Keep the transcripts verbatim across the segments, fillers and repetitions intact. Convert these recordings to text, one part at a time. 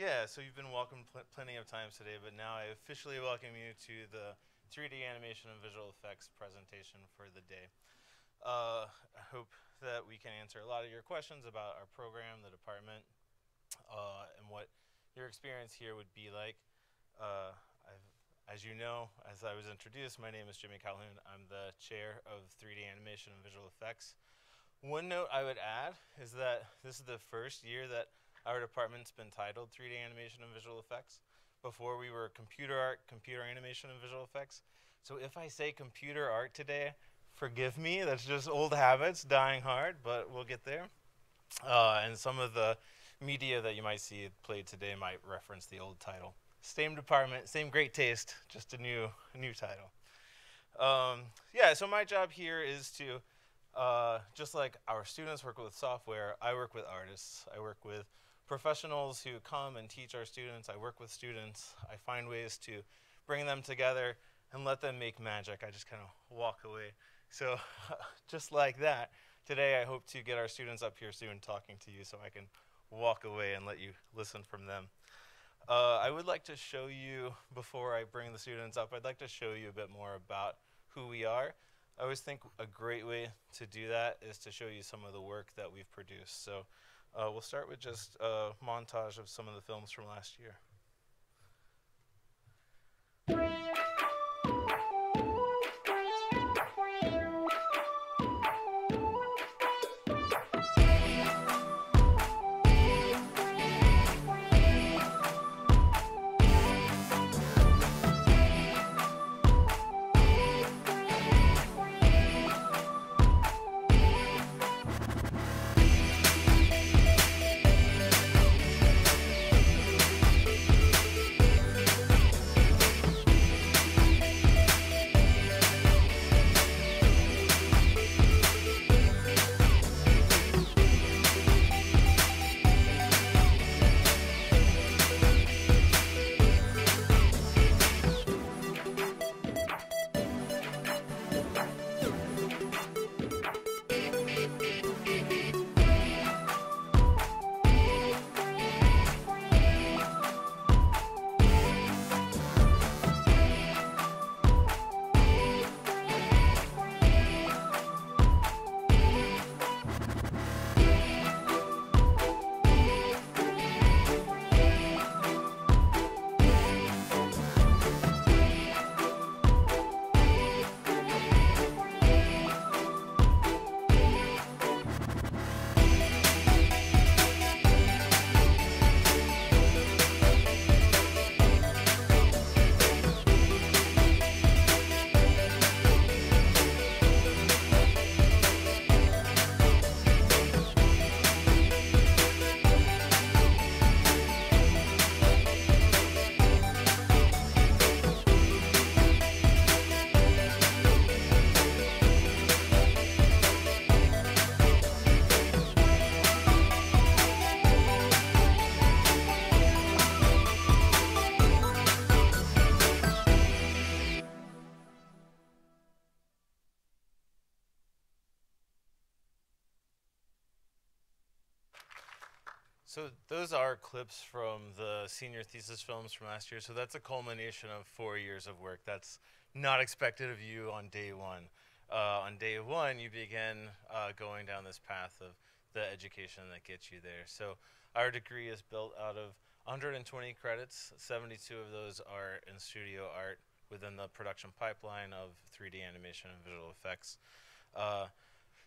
Yeah, so you've been welcomed pl plenty of times today, but now I officially welcome you to the three D animation and visual effects presentation for the day. Uh, I hope that we can answer a lot of your questions about our program, the department, uh, and what your experience here would be like. Uh, I've, as you know, as I was introduced, my name is Jimmy Calhoun. I'm the chair of three D animation and visual effects. One note I would add is that this is the first year that our department's been titled three D animation and visual effects. Before we were computer art, computer animation, and visual effects. So if I say computer art today, forgive me, that's just old habits, dying hard, but we'll get there. Uh, and some of the media that you might see played today might reference the old title. Same department, same great taste, just a new, new title. Um, yeah, so my job here is to, uh, just like our students work with software, I work with artists, I work with professionals who come and teach our students. I work with students. I find ways to bring them together and let them make magic. I just kind of walk away. So just like that, today I hope to get our students up here soon talking to you so I can walk away and let you listen from them. Uh, I would like to show you, before I bring the students up, I'd like to show you a bit more about who we are. I always think a great way to do that is to show you some of the work that we've produced. So uh, we'll start with just a montage of some of the films from last year. So those are clips from the senior thesis films from last year. So that's a culmination of four years of work. That's not expected of you on day one. Uh, on day one, you begin uh, going down this path of the education that gets you there. So our degree is built out of one hundred twenty credits. seventy-two of those are in studio art within the production pipeline of three D animation and visual effects. Uh,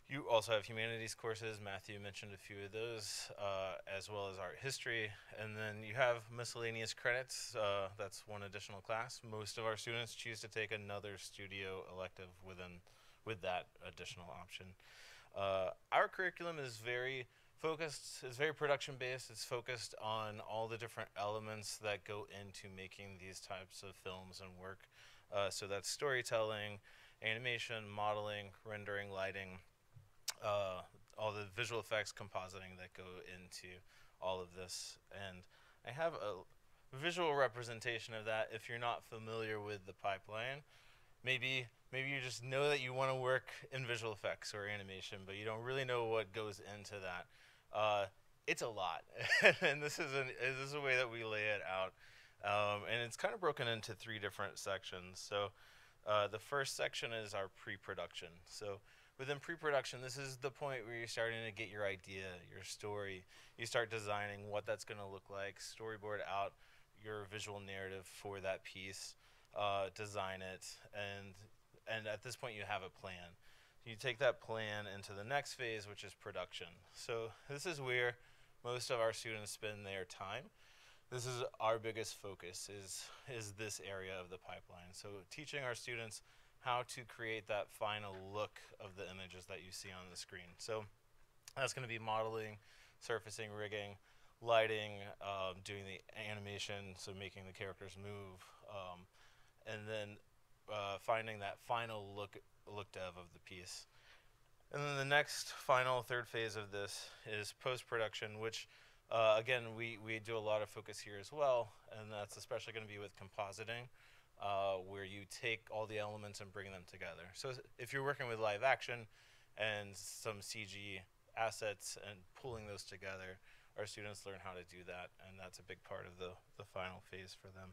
You also have humanities courses. Matthew mentioned a few of those, uh, as well as art history. And then you have miscellaneous credits. Uh, that's one additional class. Most of our students choose to take another studio elective within, with that additional option. Uh, our curriculum is very focused, it's very production-based. It's focused on all the different elements that go into making these types of films and work. Uh, so that's storytelling, animation, modeling, rendering, lighting. Uh, all the visual effects, compositing that go into all of this. And I have a visual representation of that if you're not familiar with the pipeline. Maybe, maybe you just know that you want to work in visual effects or animation, but you don't really know what goes into that. Uh, it's a lot. And this is an, this is a way that we lay it out. Um, and it's kind of broken into three different sections. So uh, the first section is our pre-production. So within pre-production, this is the point where you're starting to get your idea, your story. You start designing what that's going to look like, storyboard out your visual narrative for that piece, uh, design it, and and at this point you have a plan. You take that plan into the next phase, which is production. So this is where most of our students spend their time. This is our biggest focus, is, is this area of the pipeline. So teaching our students how to create that final look of the images that you see on the screen. So that's going to be modeling, surfacing, rigging, lighting, um, doing the animation, so making the characters move, um, and then uh, finding that final look look dev of the piece. And then the next final third phase of this is post-production, which uh, again, we, we do a lot of focus here as well, and that's especially going to be with compositing, uh, where you take all the elements and bring them together. So if you're working with live action and some C G assets and pulling those together, our students learn how to do that, and that's a big part of the, the final phase for them.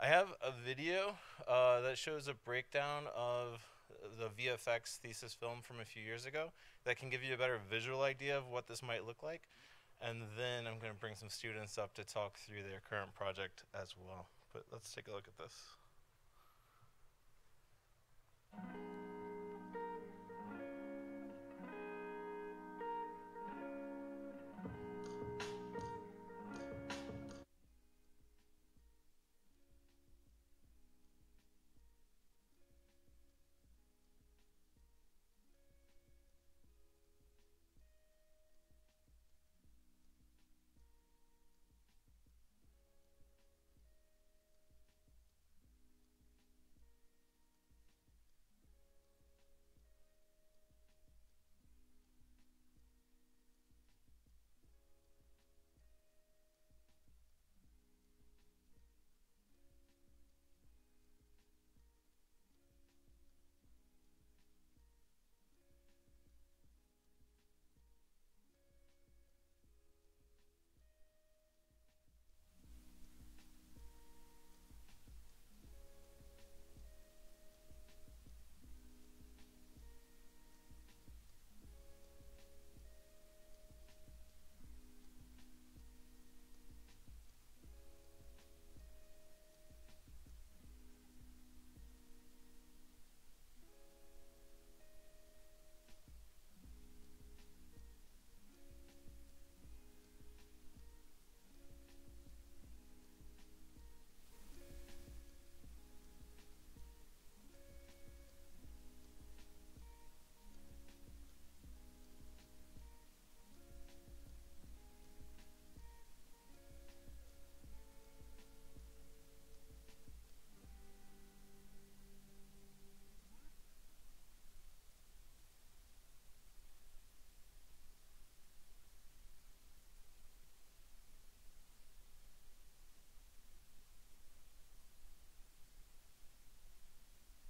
I have a video uh, that shows a breakdown of the V F X thesis film from a few years ago that can give you a better visual idea of what this might look like. And then I'm going to bring some students up to talk through their current project as well. But let's take a look at this.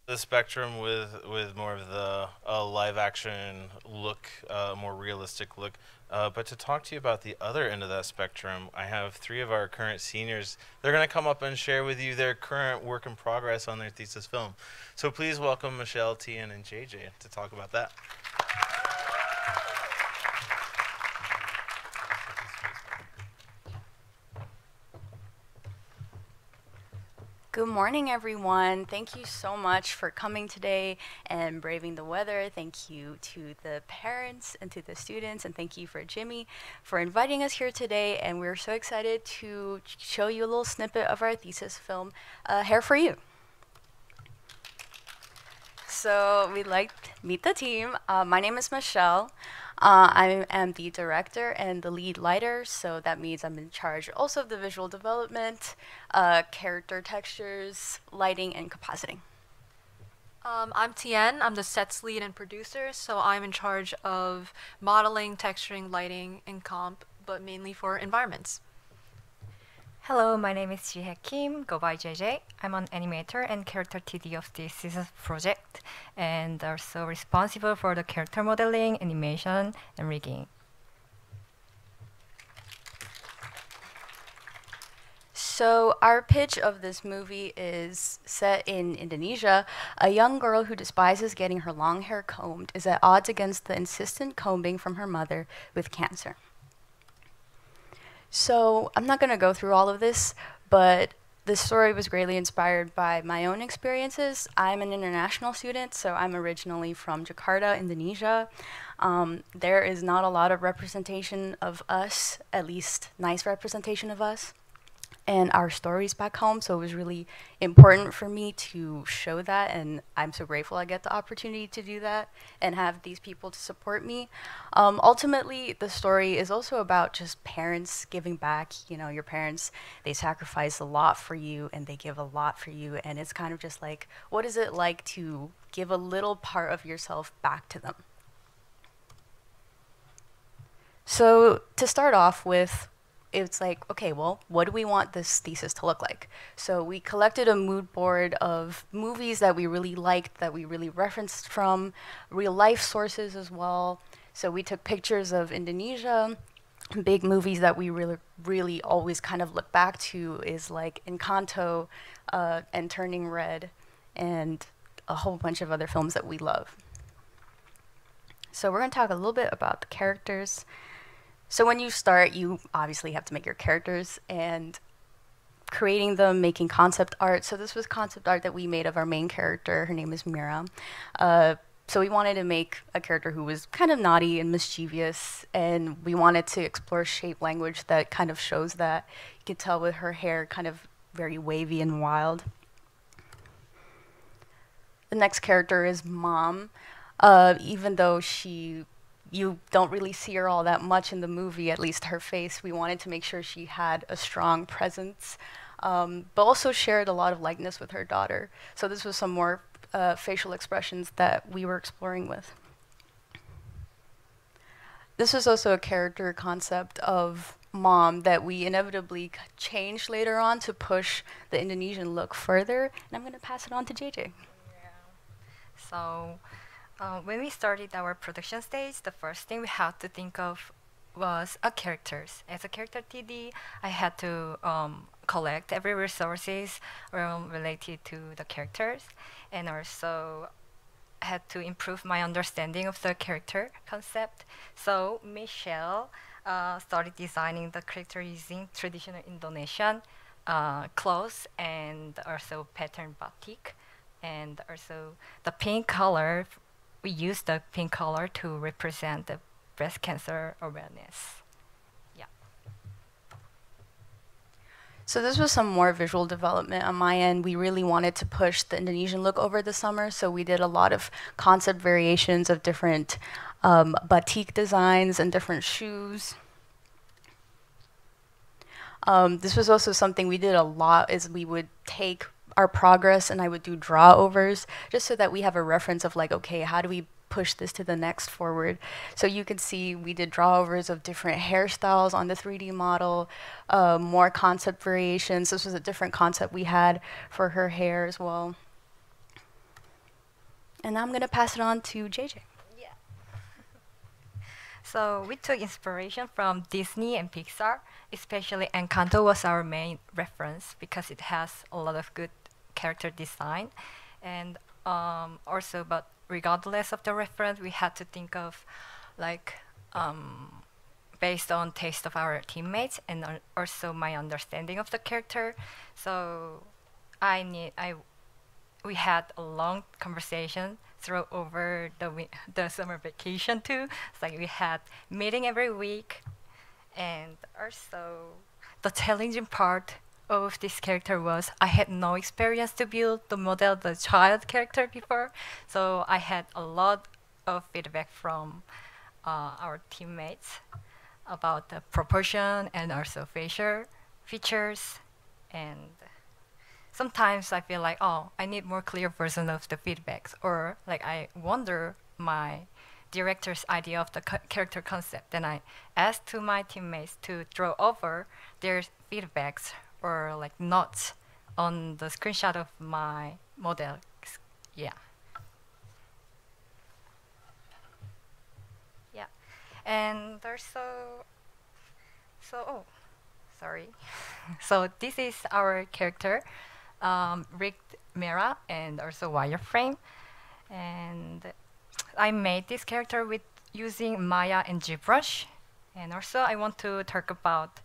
The spectrum with with more of the uh, live action look, uh, more realistic look. Uh, but to talk to you about the other end of that spectrum, I have three of our current seniors. They're going to come up and share with you their current work in progress on their thesis film. So please welcome Michelle, Tien, and J J to talk about that. Good morning, everyone. Thank you so much for coming today and braving the weather. Thank you to the parents and to the students, and thank you for Jimmy for inviting us here today. And we're so excited to show you a little snippet of our thesis film, uh, Hair for You. So we'd like to meet the team. Uh, my name is Michelle. Uh, I am the director and the lead lighter, so that means I'm in charge also of the visual development, uh, character textures, lighting, and compositing. Um, I'm Tien. I'm the sets lead and producer, so I'm in charge of modeling, texturing, lighting, and comp, but mainly for environments. Hello, my name is Jihe Kim, go by J J. I'm an animator and character T D of this thesis project, and also responsible for the character modeling, animation, and rigging. So our pitch of this movie is set in Indonesia. A young girl who despises getting her long hair combed is at odds against the insistent combing from her mother with cancer. So I'm not going to go through all of this, but this story was greatly inspired by my own experiences. I'm an international student, so I'm originally from Jakarta, Indonesia. Um, there is not a lot of representation of us, at least nice representation of us, and our stories back home, so it was really important for me to show that, and I'm so grateful I get the opportunity to do that and have these people to support me. Um, ultimately, the story is also about just parents giving back. You know, your parents, they sacrifice a lot for you, and they give a lot for you, and it's kind of just like, what is it like to give a little part of yourself back to them? So, to start off with, it's like, okay, well, what do we want this thesis to look like? So we collected a mood board of movies that we really liked, that we really referenced from, real life sources as well. So we took pictures of Indonesia, big movies that we really, really always kind of look back to is like Encanto uh, and Turning Red and a whole bunch of other films that we love. So we're gonna talk a little bit about the characters. So when you start, you obviously have to make your characters and creating them, making concept art. So this was concept art that we made of our main character. Her name is Mira. Uh, so we wanted to make a character who was kind of naughty and mischievous, and we wanted to explore shape language that kind of shows that. You could tell with her hair kind of very wavy and wild. The next character is Mom. Uh, even though she... you don't really see her all that much in the movie, at least her face. We wanted to make sure she had a strong presence, um, but also shared a lot of likeness with her daughter. So this was some more uh, facial expressions that we were exploring with. This was also a character concept of Mom that we inevitably changed later on to push the Indonesian look further. And I'm gonna pass it on to J J. Yeah. So. Uh, when we started our production stage, the first thing we had to think of was a characters. As a character T D, I had to um, collect every resources um, related to the characters, and also had to improve my understanding of the character concept. So Michelle uh, started designing the character using traditional Indonesian uh, clothes and also pattern batik, and also the pink color. We use the pink color to represent the breast cancer awareness. Yeah. So this was some more visual development on my end. We really wanted to push the Indonesian look over the summer, so we did a lot of concept variations of different um, batik designs and different shoes. Um, this was also something we did a lot, is we would take our progress and I would do draw overs just so that we have a reference of like, okay, how do we push this to the next forward? So you can see we did draw overs of different hairstyles on the three D model, uh, more concept variations. This was a different concept we had for her hair as well. And now I'm gonna pass it on to J J. Yeah. So we took inspiration from Disney and Pixar, especially Encanto was our main reference because it has a lot of good character design, and um, also, but regardless of the reference, we had to think of, like, um, based on taste of our teammates and uh, also my understanding of the character. So, I need I, we had a long conversation through over the wi the summer vacation too. It's like we had meeting every week, and also the challenging part of this character was I had no experience to build the model, the child character before, so I had a lot of feedback from uh, our teammates about the proportion and also facial features, and sometimes I feel like, oh, I need more clear version of the feedbacks, or like I wonder my director's idea of the character concept, and I asked to my teammates to draw over their feedbacks or like notes on the screenshot of my model. Yeah. Yeah. And also, so, oh, sorry. So this is our character, um, rigged Mira and also wireframe. And I made this character with using Maya and ZBrush. And also I want to talk about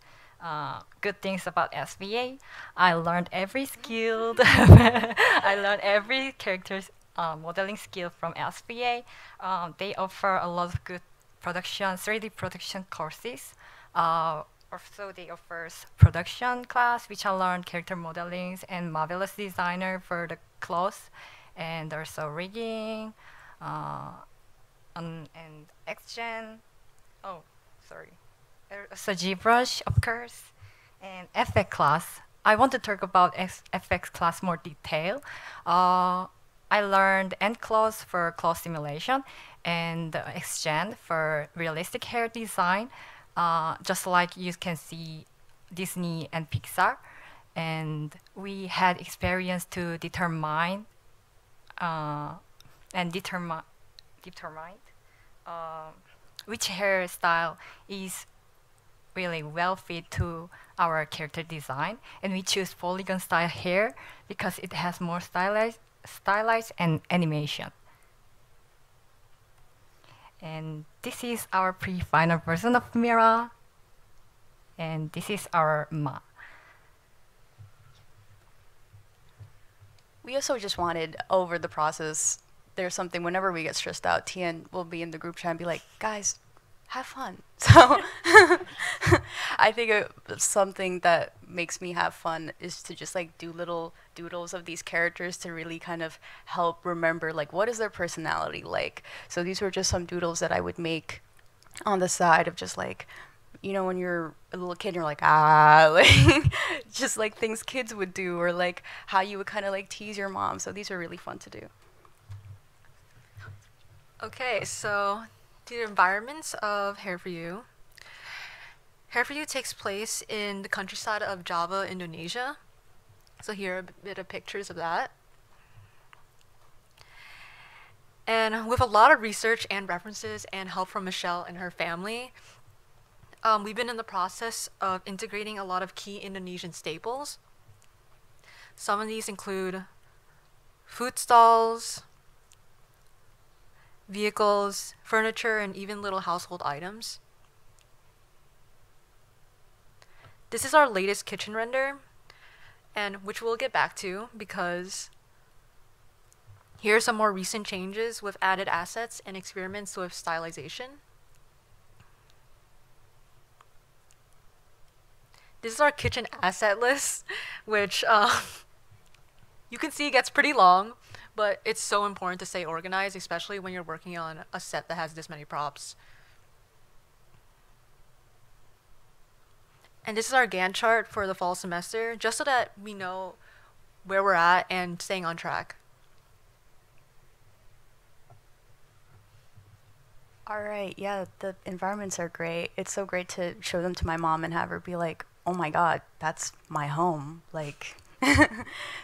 uh, good things about S V A. I learned every skill. I learned every character's uh, modeling skill from S V A. Um, they offer a lot of good production, three D production courses. Uh, also they offer production class, which I learned character modeling and Marvelous Designer for the clothes, and also rigging, uh, um, and Xgen. Oh, sorry. So ZBrush, of course, and F X class. I want to talk about F X class more detail. Uh, I learned nCloth for cloth simulation and uh, Xgen for realistic hair design, uh, just like you can see Disney and Pixar. And we had experience to determine uh, and determine determine uh, which hairstyle is really well fit to our character design. And we choose polygon style hair because it has more stylized, stylized and animation. And this is our pre-final version of Mira. And this is our Ma. We also just wanted, over the process, there's something, whenever we get stressed out, Tien will be in the group chat and be like, guys, have fun. So I think it, something that makes me have fun is to just like do little doodles of these characters to really kind of help remember like what is their personality like. So these were just some doodles that I would make on the side of just like, you know, when you're a little kid, you're like, ah, like just like things kids would do, or like how you would kind of like tease your mom. So these are really fun to do. Okay, so the environments of Hair for You. Hair for You takes place in the countryside of Java, Indonesia. So here are a bit of pictures of that. And with a lot of research and references and help from Michelle and her family, um, we've been in the process of integrating a lot of key Indonesian staples. Some of these include food stalls, vehicles, furniture, and even little household items. This is our latest kitchen render, and which we'll get back to because here are some more recent changes with added assets and experiments with stylization. This is our kitchen asset list, which uh, you can see gets pretty long. But it's so important to stay organized, especially when you're working on a set that has this many props. And this is our Gantt chart for the fall semester, just so that we know where we're at and staying on track. All right, yeah, the environments are great. It's so great to show them to my mom and have her be like, oh my God, that's my home. Like.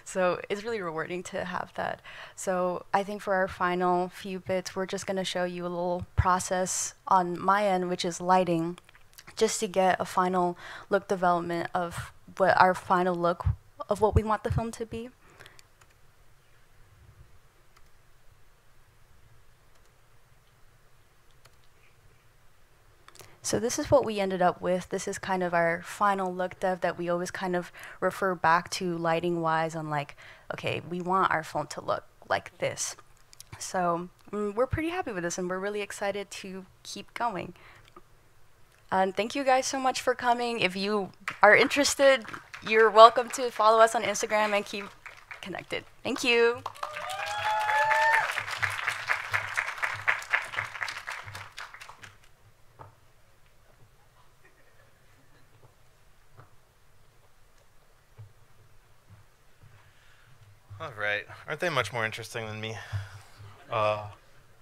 So it's really rewarding to have that. So I think for our final few bits, we're just going to show you a little process on my end, which is lighting, just to get a final look development of what our final look of what we want the film to be. So this is what we ended up with. This is kind of our final look dev that we always kind of refer back to lighting-wise on like, okay, we want our film to look like this. So mm, we're pretty happy with this, and we're really excited to keep going. And thank you guys so much for coming. If you are interested, you're welcome to follow us on Instagram and keep connected. Thank you. Right. Aren't they much more interesting than me? Uh,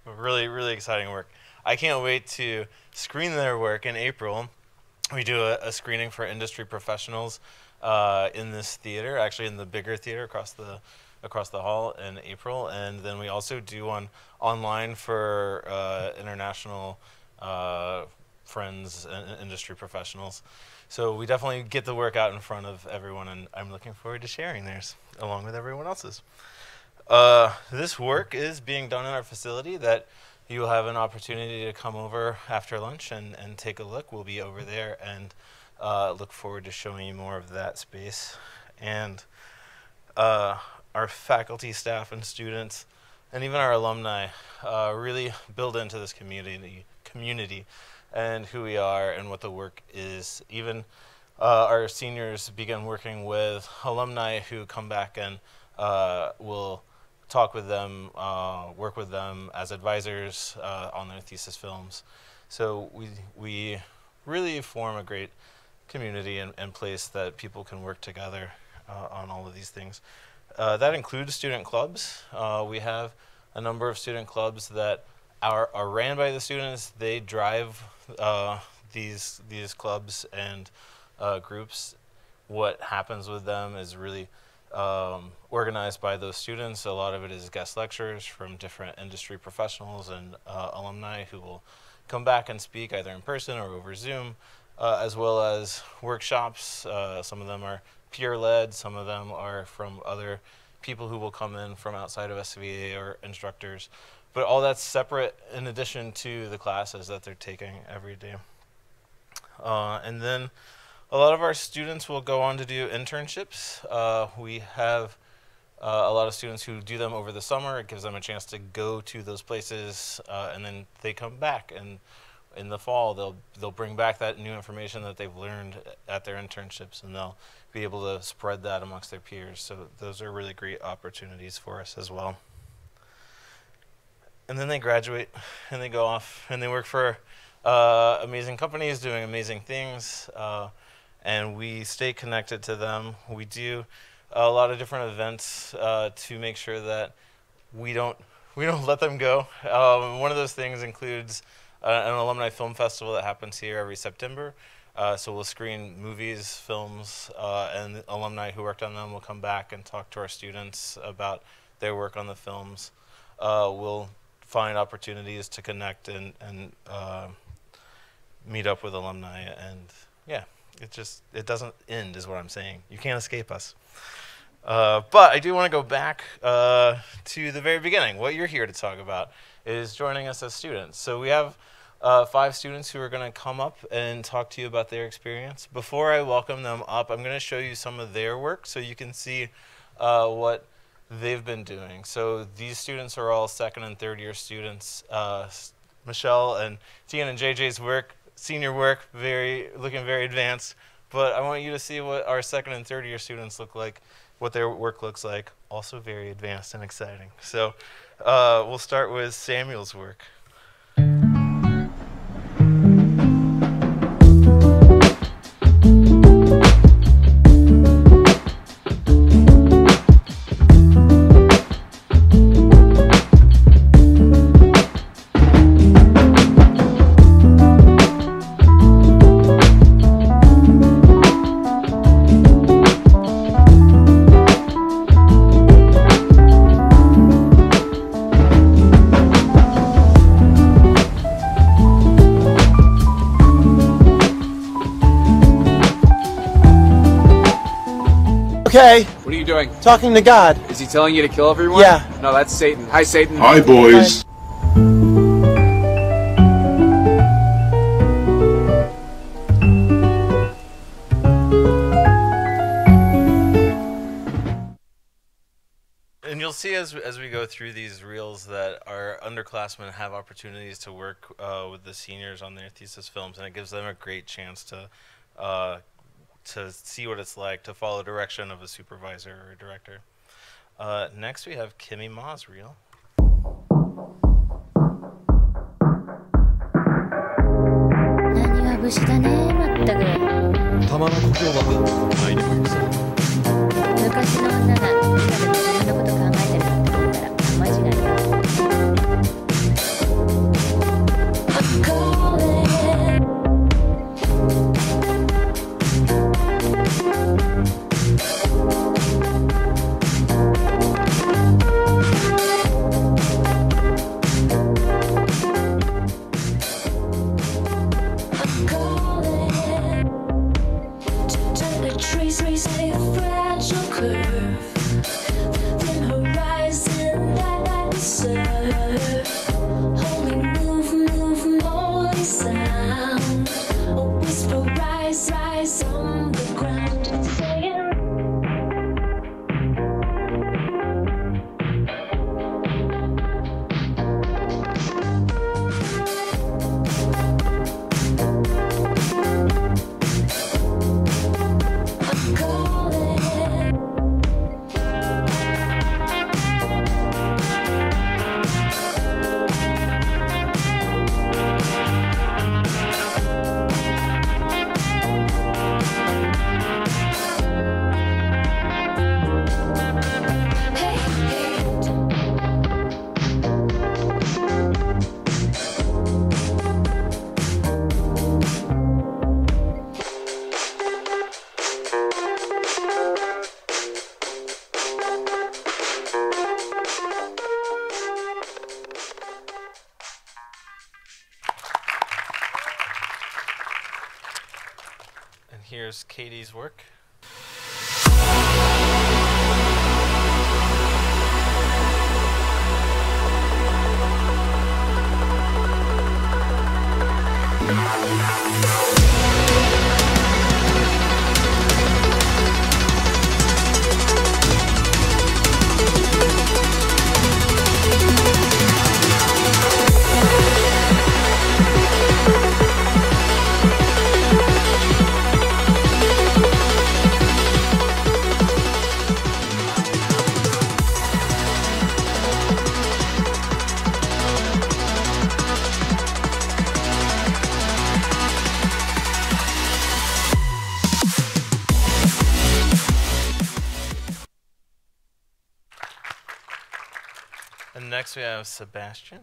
really, really exciting work. I can't wait to screen their work in April. We do a, a screening for industry professionals uh, in this theater, actually in the bigger theater across the across the hall in April, and then we also do one online for uh, international uh, friends and industry professionals. So we definitely get the work out in front of everyone, and I'm looking forward to sharing theirs along with everyone else's. Uh, this work is being done in our facility that you will have an opportunity to come over after lunch and, and take a look. We'll be over there and uh, look forward to showing you more of that space. And uh, our faculty, staff, and students, and even our alumni uh, really build into this community, community and who we are and what the work is. Even uh, our seniors begin working with alumni who come back and uh, will talk with them, uh, work with them as advisors uh, on their thesis films. So we, we really form a great community and, and place that people can work together uh, on all of these things. Uh, that includes student clubs. Uh, we have a number of student clubs that are, are ran by the students. They drive uh, these, these clubs and uh, groups. What happens with them is really um, organized by those students. A lot of it is guest lectures from different industry professionals and uh, alumni who will come back and speak either in person or over Zoom, uh, as well as workshops. Uh, some of them are peer-led, some of them are from other people who will come in from outside of S V A or instructors. But all that's separate in addition to the classes that they're taking every day. Uh, and then a lot of our students will go on to do internships. Uh, we have uh, a lot of students who do them over the summer. It gives them a chance to go to those places, uh, and then they come back. And in the fall, they'll, they'll bring back that new information that they've learned at their internships, and they'll be able to spread that amongst their peers. So those are really great opportunities for us as well. And then they graduate, and they go off, and they work for uh, amazing companies doing amazing things, uh, and we stay connected to them. We do a lot of different events uh, to make sure that we don't, we don't let them go. Um, one of those things includes Uh, an alumni film festival that happens here every September. Uh, so we'll screen movies, films, uh, and alumni who worked on them will come back and talk to our students about their work on the films. Uh, we'll find opportunities to connect and, and uh, meet up with alumni. And yeah, it just, it doesn't end is what I'm saying. You can't escape us. Uh, but I do want to go back uh, to the very beginning. What you're here to talk about is joining us as students. So we have uh, five students who are going to come up and talk to you about their experience. Before I welcome them up, I'm going to show you some of their work so you can see uh, what they've been doing. So these students are all second and third year students. Uh, Michelle and Tien and J J's work, senior work, very looking very advanced. But I want you to see what our second and third year students look like, what their work looks like, also very advanced and exciting. So uh, we'll start with Samuel's work. Okay. What are you doing? Talking to God. Is he telling you to kill everyone? Yeah. No, that's Satan. Hi, Satan. Hi, boys. Hi. See as, as we go through these reels that our underclassmen have opportunities to work uh, with the seniors on their thesis films, and it gives them a great chance to uh, to see what it's like to follow direction of a supervisor or a director. Uh, next we have Kimmy Ma's reel. Here's Katie's work. Next we have Sebastian.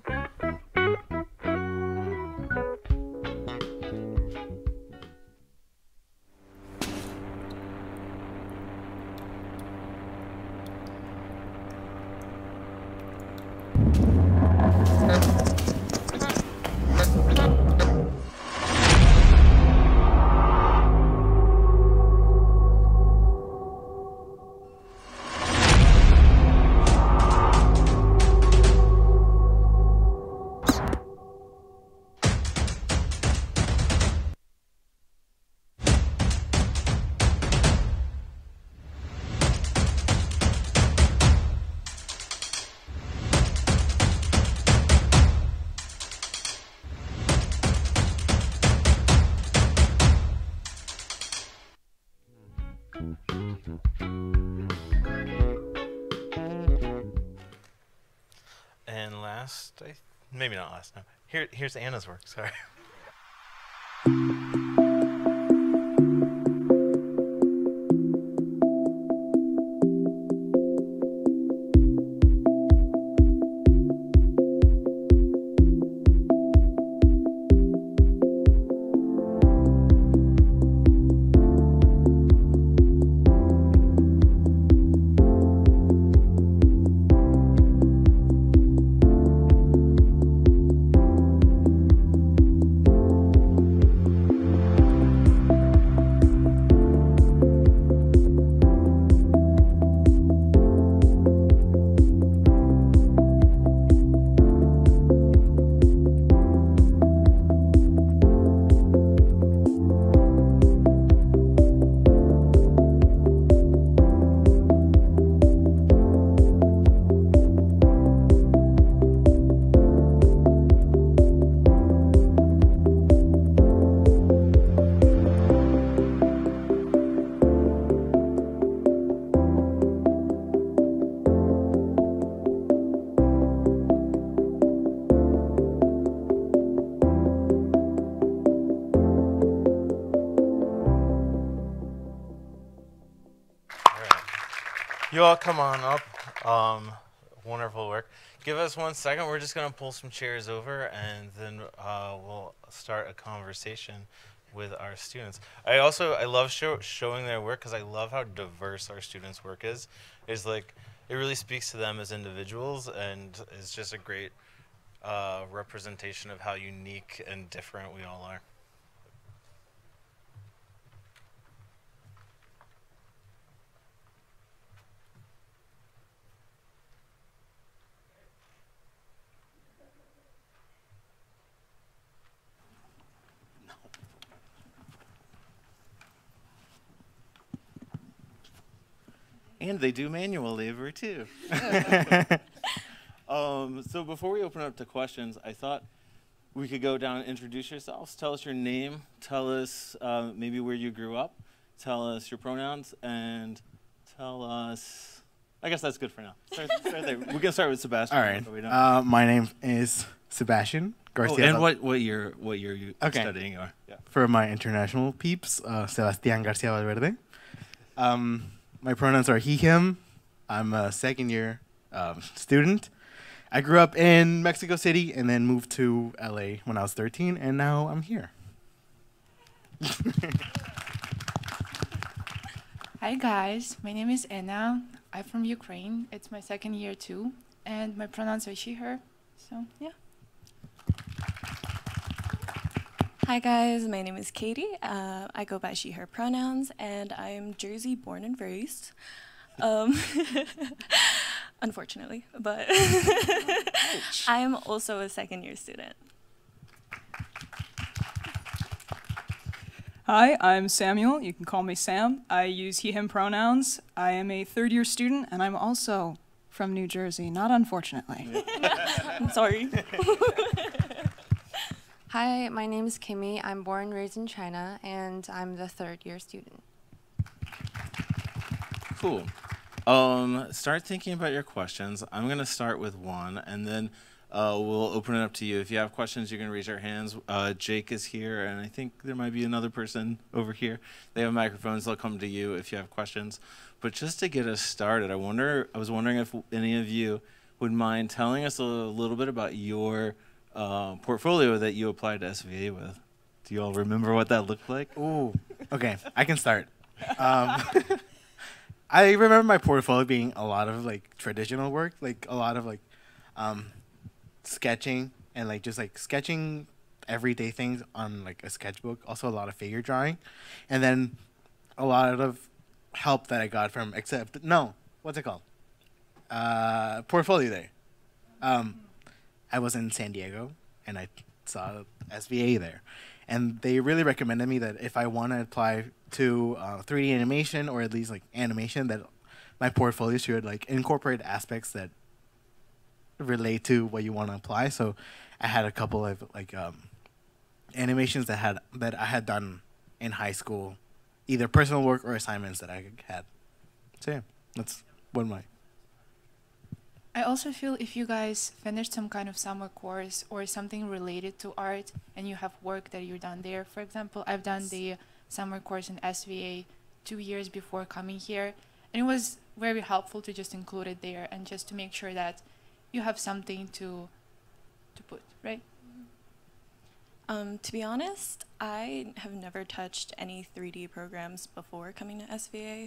And last, I, maybe not last, no. Here, here's Anna's work, sorry. You all come on up. Um, wonderful work. Give us one second. We're just going to pull some chairs over, and then uh, we'll start a conversation with our students. I also I love show, showing their work because I love how diverse our students' work is. It's like it really speaks to them as individuals, and it's just a great uh, representation of how unique and different we all are. And they do manual labor, too. um, so before we open up to questions, I thought we could go down and introduce yourselves. Tell us your name. Tell us uh, maybe where you grew up. Tell us your pronouns. And tell us, I guess that's good for now. Start, start there. We can start with Sebastian. All right. But we don't uh, my name is Sebastian Garcia. Oh, and what, what year what year you okay. studying? Or, yeah. For my international peeps, uh, Sebastian Garcia Valverde. Um, My pronouns are he, him. I'm a second-year um, student. I grew up in Mexico City and then moved to L A when I was thirteen, and now I'm here. Hi, guys. My name is Anna. I'm from Ukraine. It's my second year, too, and my pronouns are she, her. So, yeah. Hi guys, my name is Katie. Uh, I go by she, her pronouns, and I am Jersey born and raised. Um, unfortunately, but I am also a second year student. Hi, I'm Samuel. You can call me Sam. I use he, him pronouns. I am a third year student, and I'm also from New Jersey, not unfortunately. I'm sorry. Hi, my name is Kimmy. I'm born and raised in China, and I'm the third year student. Cool. Um, start thinking about your questions. I'm going to start with one, and then uh, we'll open it up to you. If you have questions, you can raise your hands. Uh, Jake is here, and I think there might be another person over here. They have microphones. They'll come to you if you have questions. But just to get us started, I wonder. I was wondering if any of you would mind telling us a little bit about your Uh, portfolio that you applied to S V A with. Do you all remember what that looked like? Ooh, okay, I can start. Um, I remember my portfolio being a lot of like traditional work, like a lot of like um, sketching and like just like sketching everyday things on like a sketchbook. Also a lot of figure drawing, and then a lot of help that I got from except no, what's it called? Uh, portfolio day. Um, I was in San Diego, and I saw S V A there. And they really recommended me that if I want to apply to uh, three D animation, or at least like animation, that my portfolio should like incorporate aspects that relate to what you want to apply. So I had a couple of like um, animations that had that I had done in high school, either personal work or assignments that I had. So yeah, that's one of my. I also feel if you guys finished some kind of summer course or something related to art and you have work that you've done there, for example, I've done the summer course in S V A two years before coming here, and it was very helpful to just include it there and just to make sure that you have something to, to put, right? Um, to be honest, I have never touched any three D programs before coming to S V A.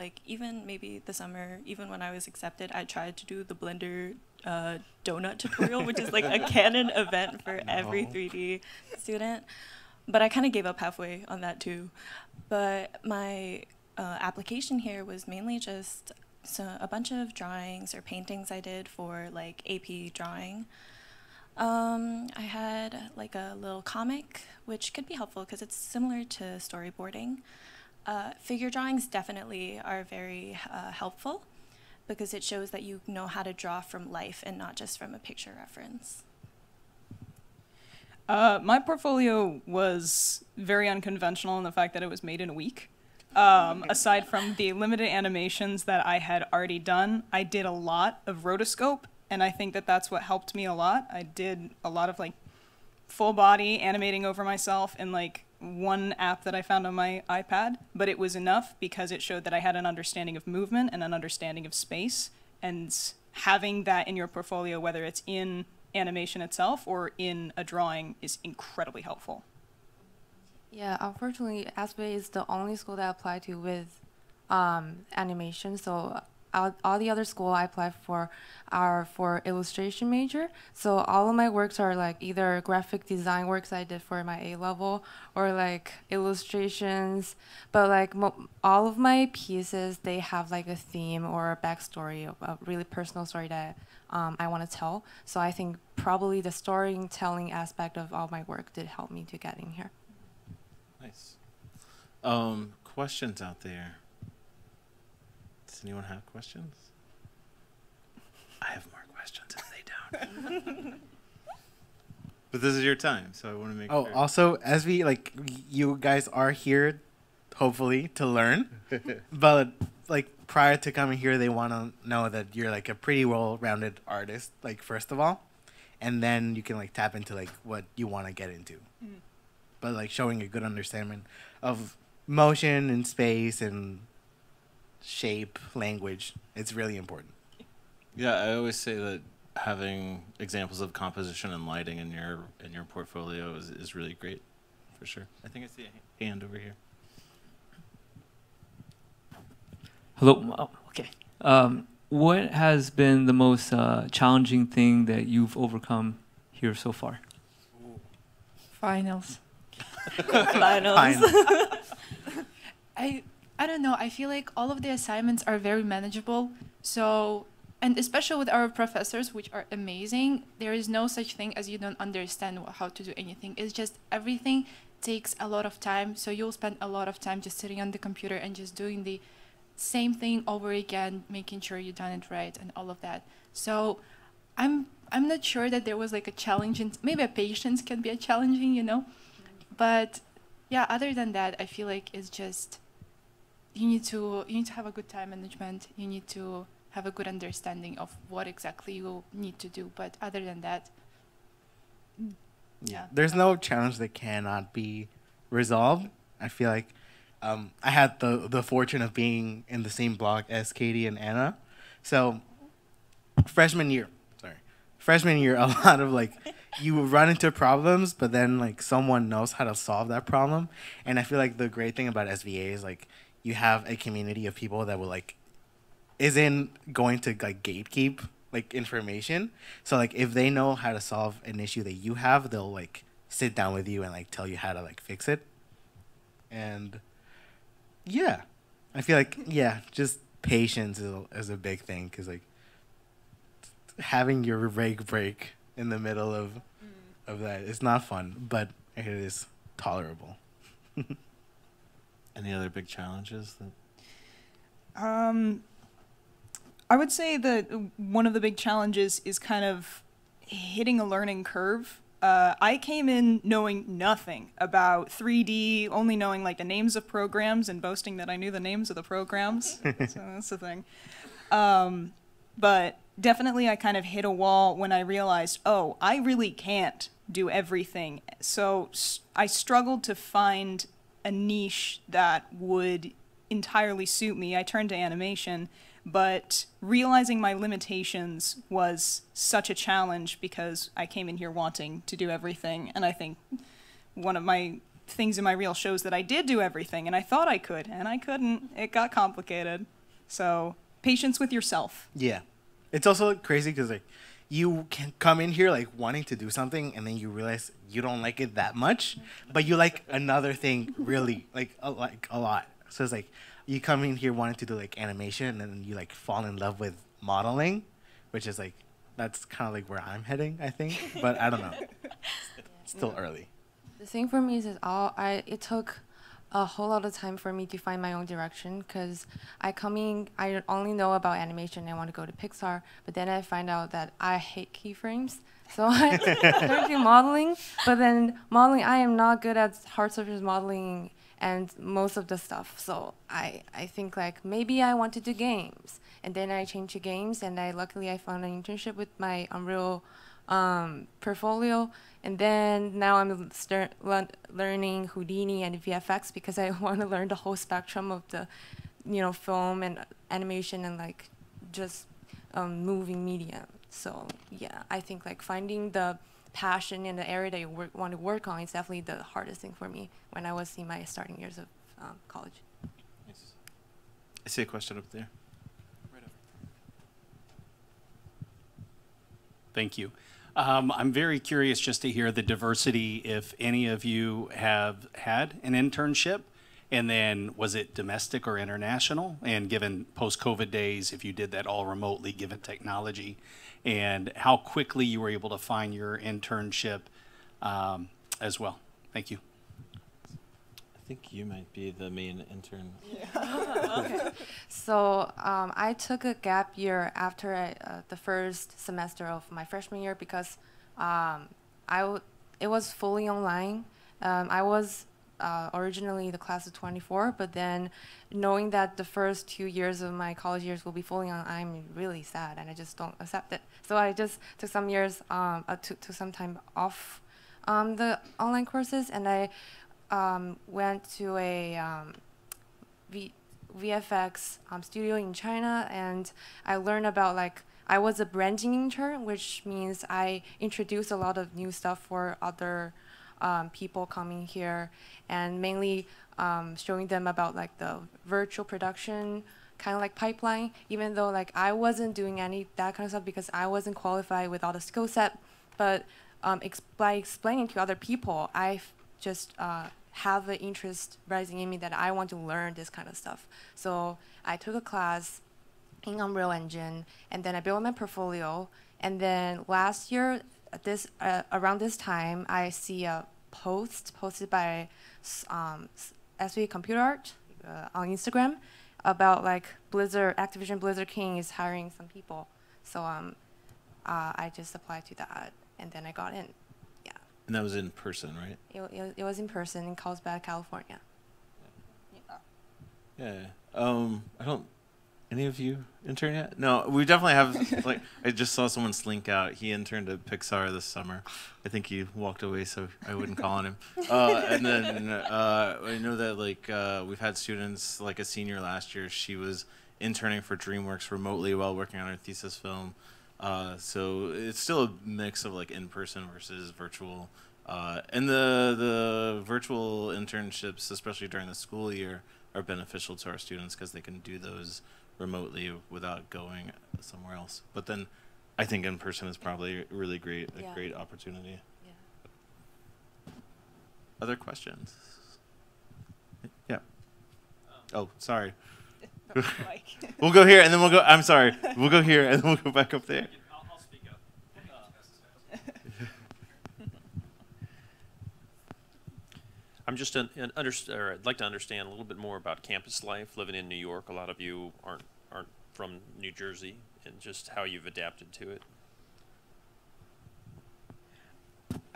Like, even maybe the summer, even when I was accepted, I tried to do the Blender uh, donut tutorial, which is like a canon event for no. every three D student. But I kind of gave up halfway on that too. But my uh, application here was mainly just so a bunch of drawings or paintings I did for like A P drawing. Um, I had like a little comic, which could be helpful because it's similar to storyboarding. Uh, figure drawings definitely are very uh, helpful because it shows that you know how to draw from life and not just from a picture reference. Uh, my portfolio was very unconventional in the fact that it was made in a week. Um, aside from the limited animations that I had already done, I did a lot of rotoscope. And I think that that's what helped me a lot. I did a lot of like full body animating over myself in like one app that I found on my iPad, but it was enough because it showed that I had an understanding of movement and an understanding of space, and having that in your portfolio, whether it's in animation itself or in a drawing, is incredibly helpful. Yeah, unfortunately, S V A is the only school that I applied to with um, animation, so All, all the other school I applied for are for illustration major. So all of my works are like either graphic design works I did for my A-level or like illustrations. But like mo all of my pieces, they have like a theme or a backstory, a really personal story that um, I want to tell. So I think probably the storytelling aspect of all my work did help me to get in here. Nice. Um, questions out there? Does anyone have questions? I have more questions if they don't. But this is your time, so I want to make oh, sure. Oh, also, as we, like, you guys are here, hopefully, to learn. But, like, prior to coming here, they want to know that you're, like, a pretty well-rounded artist, like, first of all. And then you can, like, tap into, like, what you want to get into. Mm. But, like, showing a good understanding of motion and space and shape, language, it's really important. Yeah, I always say that having examples of composition and lighting in your in your portfolio is, is really great, for sure. I think I see a hand over here. Hello. Oh, okay. Um, what has been the most uh, challenging thing that you've overcome here so far? Finals. Finals. I I don't know. I feel like all of the assignments are very manageable. So, and especially with our professors, which are amazing, there is no such thing as you don't understand how to do anything. It's just everything takes a lot of time. So you'll spend a lot of time just sitting on the computer and just doing the same thing over again, making sure you've done it right and all of that. So I'm I'm not sure that there was like a challenge. In, maybe a patience can be a challenging, you know? But yeah, other than that, I feel like it's just, you need to you need to have a good time management. You need to have a good understanding of what exactly you need to do. But other than that, yeah. yeah. There's no challenge that cannot be resolved. I feel like um, I had the, the fortune of being in the same block as Katie and Anna. So freshman year, sorry, freshman year, a lot of like, you run into problems, but then like someone knows how to solve that problem. And I feel like the great thing about S V A is like, you have a community of people that will like isn't going to like gatekeep like information. So like if they know how to solve an issue that you have, they'll like sit down with you and like tell you how to like fix it. And yeah, I feel like yeah, just patience is, is a big thing, because like having your break break in the middle of mm. of that, it's not fun, but it is tolerable. Any other big challenges? That... Um, I would say that one of the big challenges is kind of hitting a learning curve. Uh, I came in knowing nothing about three D, only knowing like the names of programs and boasting that I knew the names of the programs. So that's the thing. Um, but definitely I kind of hit a wall when I realized, oh, I really can't do everything. So I struggled to find a niche that would entirely suit me. I turned to animation, but realizing my limitations was such a challenge because I came in here wanting to do everything. And I think one of my things in my reel shows that I did do everything, and I thought I could, and I couldn't. It got complicated. So patience with yourself. Yeah. It's also crazy because like, you can come in here like wanting to do something, and then you realize you don't like it that much, but you like another thing really like a, like a lot. So it's like you come in here wanting to do like animation, and then you like fall in love with modeling, which is like that's kind of like where I'm heading, I think. But I don't know. It's still yeah. early. The thing for me is that all I it took a whole lot of time for me to find my own direction, because I coming, I only know about animation and I want to go to Pixar, but then I find out that I hate keyframes. So I started to modeling, but then modeling, I am not good at hard surface modeling and most of the stuff. So I, I think like maybe I want to do games. And then I changed to games, and I luckily I found an internship with my Unreal um, portfolio. And then now I'm learning Houdini and V F X because I want to learn the whole spectrum of the, you know, film and animation and like just um, moving media. So yeah, I think like finding the passion in the area that you work, want to work on is definitely the hardest thing for me when I was in my starting years of um, college. Yes. I see a question up there. Right over. Thank you. Um, I'm very curious just to hear the diversity, if any of you have had an internship, and then was it domestic or international? And given post-COVID days, if you did that all remotely, given technology, and how quickly you were able to find your internship um, as well. Thank you. I think you might be the main intern. Yeah. Okay. So um, I took a gap year after I, uh, the first semester of my freshman year because um, I w it was fully online. Um, I was uh, originally the class of twenty-four, but then knowing that the first two years of my college years will be fully online, I'm really sad, and I just don't accept it. So I just took some years, um, uh, took, took some time off um, the online courses, and I Um, went to a um, v VFX um, studio in China, and I learned about like I was a branding intern, which means I introduced a lot of new stuff for other um, people coming here, and mainly um, showing them about like the virtual production kind of like pipeline. Even though like I wasn't doing any that kind of stuff because I wasn't qualified with all the skill set, but um, ex by explaining to other people, I just uh, have an interest rising in me that I want to learn this kind of stuff. So I took a class in Unreal Engine, and then I built my portfolio. And then last year, this uh, around this time, I see a post posted by um, S V Computer Art uh, on Instagram about like Blizzard, Activision Blizzard King is hiring some people. So um, uh, I just applied to that, and then I got in. Yeah. And that was in person, right? It, it, it was in person in Carlsbad, California. Yeah. Yeah. Um, I don't. Any of you intern yet? No, we definitely have. Like, I just saw someone slink out. He interned at Pixar this summer. I think he walked away, so I wouldn't call on him. Uh, and then uh, I know that like uh, we've had students, like a senior last year, she was interning for DreamWorks remotely while working on her thesis film. Uh, so it's still a mix of like in-person versus virtual. Uh, and the the virtual internships, especially during the school year, are beneficial to our students because they can do those remotely without going somewhere else. But then I think in person is probably really great, a yeah. great opportunity. Yeah. Other questions? Yeah. Oh, oh sorry. We'll go here and then we'll go, I'm sorry. We'll go here and then we'll go back up there. I'll, I'll speak up. Uh, I'm just, an, an under, or I'd like to understand a little bit more about campus life, living in New York. A lot of you aren't, aren't from New Jersey, and just how you've adapted to it.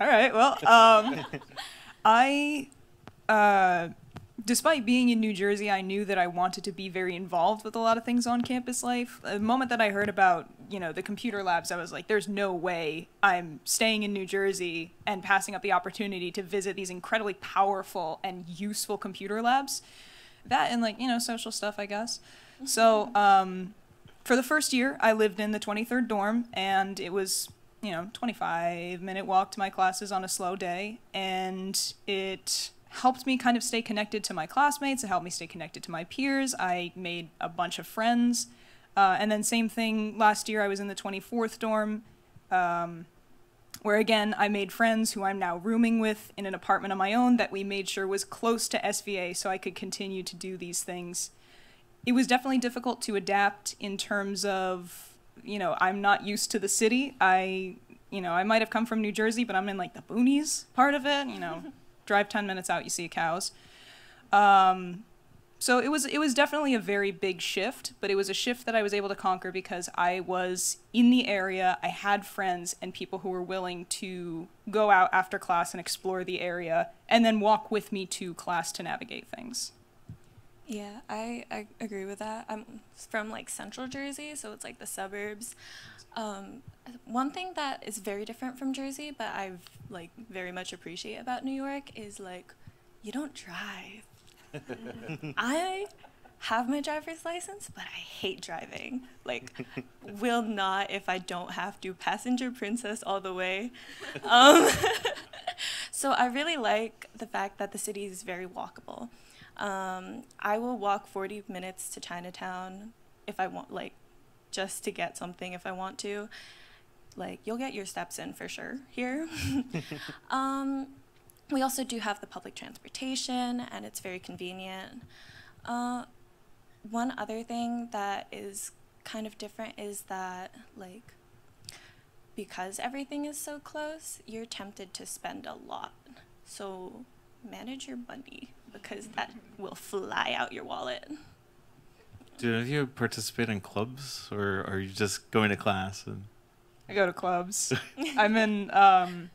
All right, well, um, I, uh, despite being in New Jersey, I knew that I wanted to be very involved with a lot of things on campus life. The moment that I heard about, you know, the computer labs, I was like, there's no way I'm staying in New Jersey and passing up the opportunity to visit these incredibly powerful and useful computer labs. That and like, you know, social stuff, I guess. So um, for the first year, I lived in the twenty-third dorm, and it was, you know, twenty-five minute walk to my classes on a slow day, and it helped me kind of stay connected to my classmates. It helped me stay connected to my peers. I made a bunch of friends. Uh, and then same thing last year, I was in the twenty-fourth dorm, um, where again, I made friends who I'm now rooming with in an apartment of my own that we made sure was close to S V A so I could continue to do these things. It was definitely difficult to adapt in terms of, you know, I'm not used to the city. I, you know, I might have come from New Jersey, but I'm in like the boonies part of it, you know. Drive ten minutes out, you see cows. Um, so it was, it was definitely a very big shift, but it was a shift that I was able to conquer because I was in the area, I had friends and people who were willing to go out after class and explore the area and then walk with me to class to navigate things. Yeah, I, I agree with that. I'm from like central Jersey, so it's like the suburbs. Um, one thing that is very different from Jersey, but I've like very much appreciate about New York is like, you don't drive. I have my driver's license, but I hate driving. Like, will not if I don't have to. Passenger princess all the way. Um, so I really like the fact that the city is very walkable. Um, I will walk forty minutes to Chinatown if I want, like, just to get something if I want to. Like, you'll get your steps in for sure here. um, we also do have the public transportation, and it's very convenient. Uh, one other thing that is kind of different is that, like, because everything is so close, you're tempted to spend a lot. So manage your money, because that will fly out your wallet. Do you participate in clubs, or are you just going to class? And I go to clubs. I'm in um,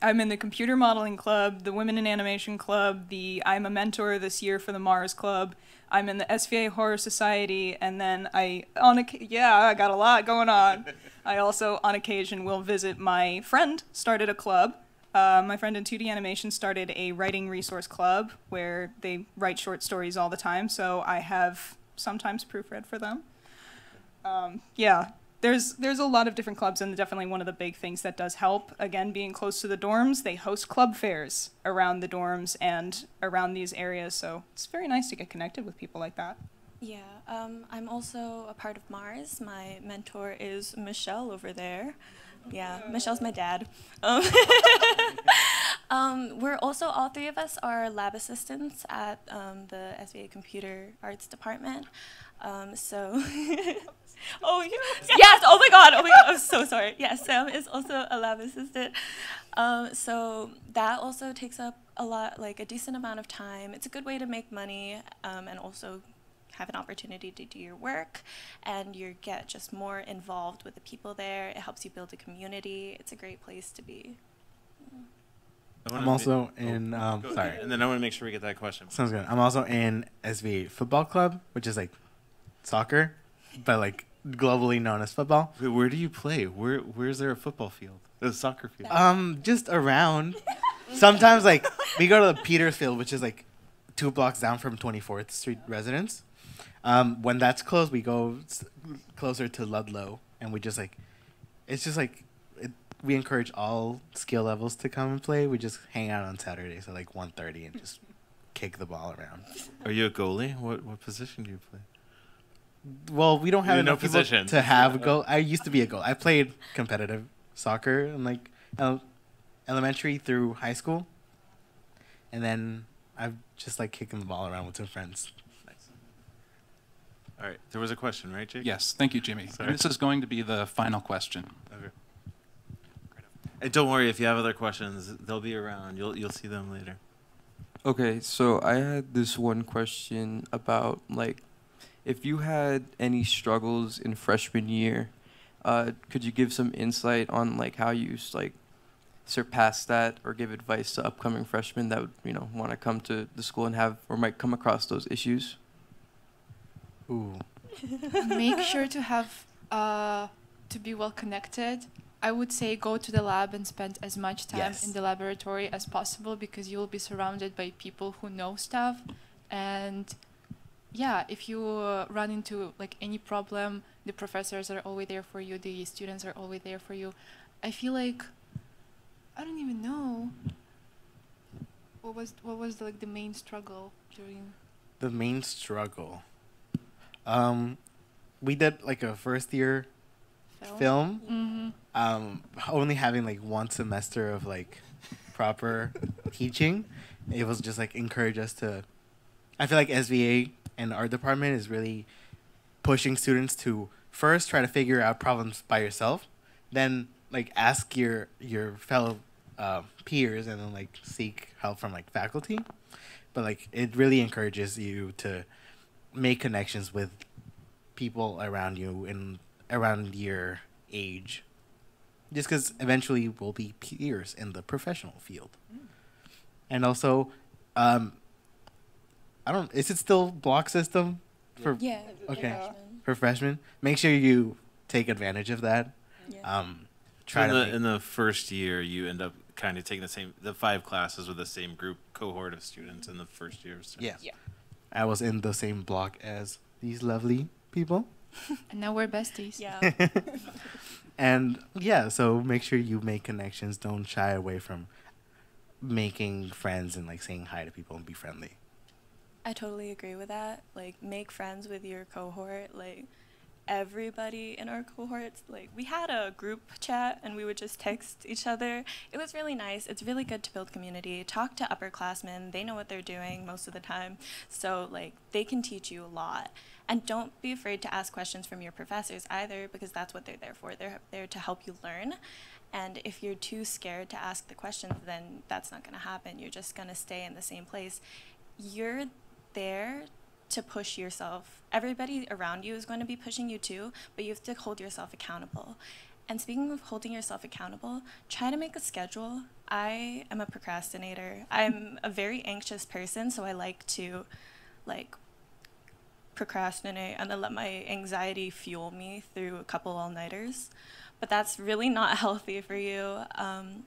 I'm in the computer modeling club, the women in animation club, the I'm a mentor this year for the Mars club. I'm in the S V A Horror Society, and then I on a yeah I got a lot going on. I also on occasion will visit my friend started a club. Uh, my friend in two D animation started a writing resource club where they write short stories all the time, so I have sometimes proofread for them. Um, yeah, there's there's a lot of different clubs, and definitely one of the big things that does help, again, being close to the dorms, they host club fairs around the dorms and around these areas, so it's very nice to get connected with people like that. Yeah, um, I'm also a part of Mars. My mentor is Michelle over there. Yeah, Michelle's my dad. Um, Um, we're also, all three of us are lab assistants at um, the S V A Computer Arts Department. Um, so, oh, you know, yes, oh my God, oh my God, I'm so sorry. Yes, Sam is also a lab assistant. Um, so that also takes up a lot, like a decent amount of time. It's a good way to make money um, and also have an opportunity to do your work, and you get just more involved with the people there. It helps you build a community. It's a great place to be. I'm also be, in, oh, um, sorry. Ahead. And then I want to make sure we get that question. Sounds good. I'm also in S V A Football Club, which is like soccer, but like globally known as football. Wait, where do you play? Where Where's there a football field? A soccer field? Um, just around. Sometimes like we go to the Peters Field, which is like two blocks down from twenty-fourth Street residence. Um, when that's closed, we go s closer to Ludlow, and we just like, it's just like, it, we encourage all skill levels to come and play. We just hang out on Saturdays at like one thirty and just kick the ball around. Are you a goalie? What what position do you play? Well, we don't have enough people to have a goal. I used to be a goalie. I played competitive soccer in like ele elementary through high school, and then I've just like kicking the ball around with some friends. All right. There was a question, right, Jake? Yes. Thank you, Jimmy. Sorry. This is going to be the final question. Okay. And don't worry, if you have other questions, they'll be around. You'll you'll see them later. Okay. So I had this one question about like, if you had any struggles in freshman year, uh, could you give some insight on like how you like surpassed that, or give advice to upcoming freshmen that would you know want to come to the school and have or might come across those issues? Ooh. Make sure to have uh, to be well connected. I would say go to the lab and spend as much time yes. in the laboratory as possible, because you'll be surrounded by people who know stuff. And yeah, if you uh, run into like any problem, the professors are always there for you. The students are always there for you. I feel like I don't even know what was what was the, like the main struggle during the main struggle. Um, we did like a first year film, film mm-hmm. um, only having like one semester of like proper teaching. It was just like encourage us to, I feel like S V A and our department is really pushing students to first try to figure out problems by yourself, then like ask your, your fellow uh, peers, and then like seek help from like faculty. But like it really encourages you to make connections with people around you and around your age, just because eventually we'll be peers in the professional field. Mm. And also, um, I don't, is it still block system? For, yeah. Okay. Yeah. For freshmen, make sure you take advantage of that. Yeah. Um, try in to the, in the first year, you end up kind of taking the same, the five classes with the same group cohort of students in the first year of students. Yeah. Yeah. I was in the same block as these lovely people. And now we're besties. Yeah. And yeah, so make sure you make connections. Don't shy away from making friends and like saying hi to people and be friendly. I totally agree with that. Like make friends with your cohort. Like everybody in our cohorts, like we had a group chat and we would just text each other. It was really nice. It's really good to build community. Talk to upperclassmen. They know what they're doing most of the time, so like they can teach you a lot. And don't be afraid to ask questions from your professors either, because that's what they're there for. They're there to help you learn. And if you're too scared to ask the questions, then that's not going to happen. You're just going to stay in the same place. You're there to push yourself. Everybody around you is going to be pushing you too, but you have to hold yourself accountable. And speaking of holding yourself accountable, try to make a schedule. I am a procrastinator. I'm a very anxious person, so I like to like procrastinate and then let my anxiety fuel me through a couple all-nighters. But that's really not healthy for you. Um,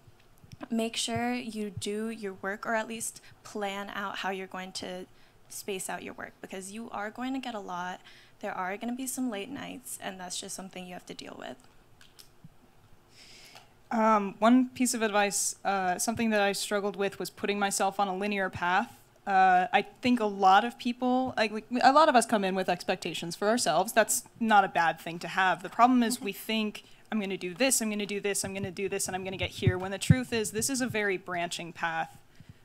make sure you do your work, or at least plan out how you're going to space out your work, because you are going to get a lot. There are going to be some late nights, and that's just something you have to deal with. Um, one piece of advice, uh, something that I struggled with, was putting myself on a linear path. Uh, I think a lot of people, like, like, a lot of us come in with expectations for ourselves. That's not a bad thing to have. The problem is we think I'm going to do this, I'm going to do this, I'm going to do this, and I'm going to get here, when the truth is this is a very branching path.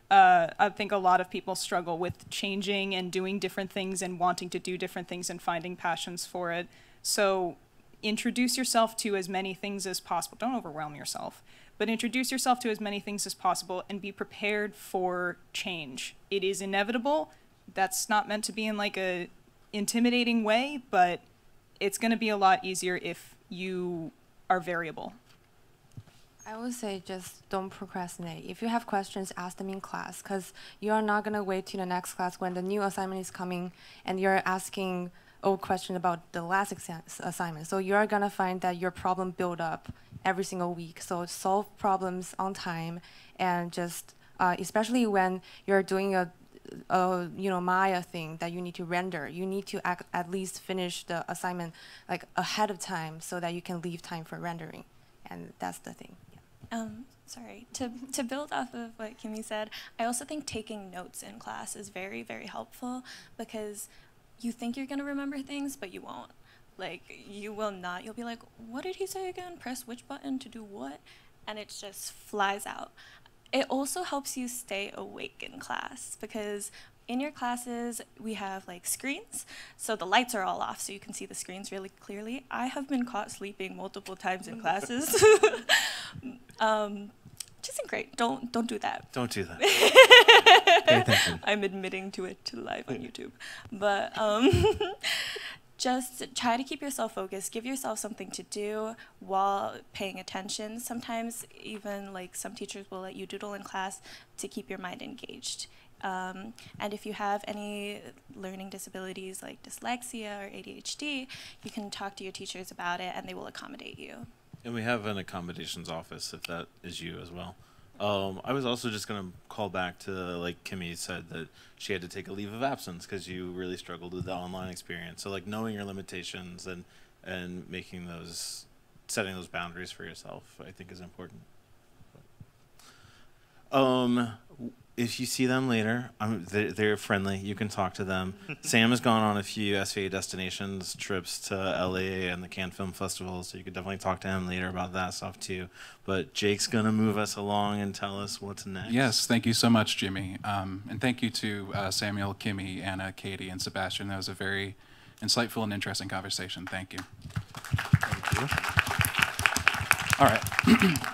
Uh, I think a lot of people struggle with changing and doing different things and wanting to do different things and finding passions for it. So introduce yourself to as many things as possible. Don't overwhelm yourself, but introduce yourself to as many things as possible and be prepared for change. It is inevitable. That's not meant to be in like a intimidating way, but it's going to be a lot easier if you are variable. I would say just don't procrastinate. If you have questions, ask them in class, because you are not going to wait till the next class when the new assignment is coming and you're asking old questions about the last assignment. So you're going to find that your problem build up every single week. So solve problems on time, and just, uh, especially when you're doing a Uh, you know, Maya thing that you need to render. You need to act, at least finish the assignment like ahead of time so that you can leave time for rendering, and that's the thing. Yeah. Um, sorry, to, to build off of what Kimmy said, I also think taking notes in class is very, very helpful, because you think you're going to remember things, but you won't. Like, you will not. You'll be like, what did he say again? Press which button to do what? And it just flies out. It also helps you stay awake in class, because in your classes we have like screens, so the lights are all off so you can see the screens really clearly. I have been caught sleeping multiple times in classes. um, which isn't great. Don't don't do that. Don't do that. Pay attention. I'm admitting to it live on YouTube. But um, just try to keep yourself focused. Give yourself something to do while paying attention. Sometimes even like some teachers will let you doodle in class to keep your mind engaged. Um, and if you have any learning disabilities like dyslexia or A D H D, you can talk to your teachers about it and they will accommodate you. And we have an accommodations office if that is you as well. Um, I was also just going to call back to, like Kimmy said, that she had to take a leave of absence because you really struggled with the online experience. So, like, knowing your limitations and, and making those, setting those boundaries for yourself, I think is important. Um, if you see them later, I'm, they're, they're friendly. You can talk to them. Sam has gone on a few S V A destinations, trips to L A and the Cannes Film Festival, so you could definitely talk to him later about that stuff too. But Jake's going to move us along and tell us what's next. Yes, thank you so much, Jimmy. Um, and thank you to uh, Samuel, Kimmy, Anna, Katie, and Sebastian. That was a very insightful and interesting conversation. Thank you. Thank you. All right.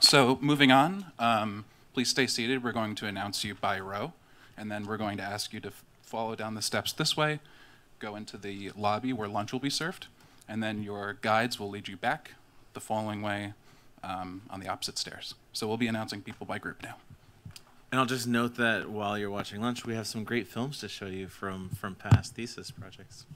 So moving on. Um, Please stay seated. We're going to announce you by row, and then we're going to ask you to follow down the steps this way, go into the lobby where lunch will be served, and then your guides will lead you back the following way um, on the opposite stairs. So we'll be announcing people by group now. And I'll just note that while you're watching lunch, we have some great films to show you from, from past thesis projects.